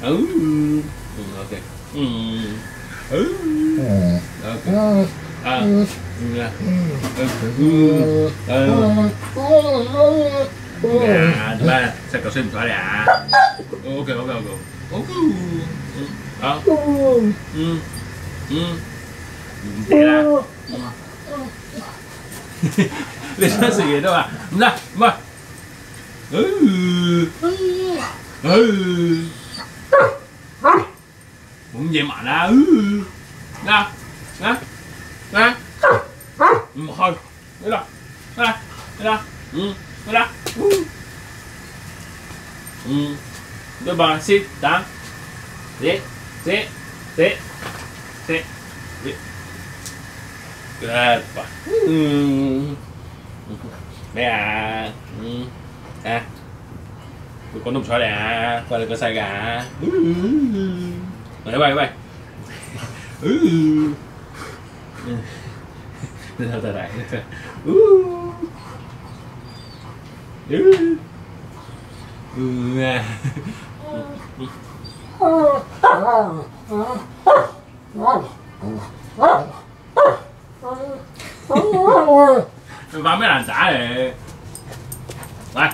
Oh. Okay. Oh. Okay. Dua, satu sen dua ya. Okay, okay, okay. Okay. Ah. Tidak. Lihat segi itu ah. Nah, mah. Cũng vậy mà đã nè thôi đây đó đây đó đôi bà xít tám dễ dễ dễ dễ dễ bà mẹ à à tôi có nộp xóa này à qua đây có sai gà Rồi bay bay. Thật thật đấy. Vào mấy đàn xã này. Này.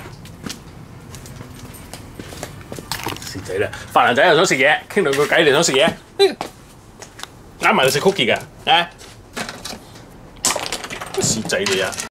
飯男仔又想食嘢，傾兩個偈嚟想食嘢，啱埋你食曲奇㗎，啊！蝕仔你啊！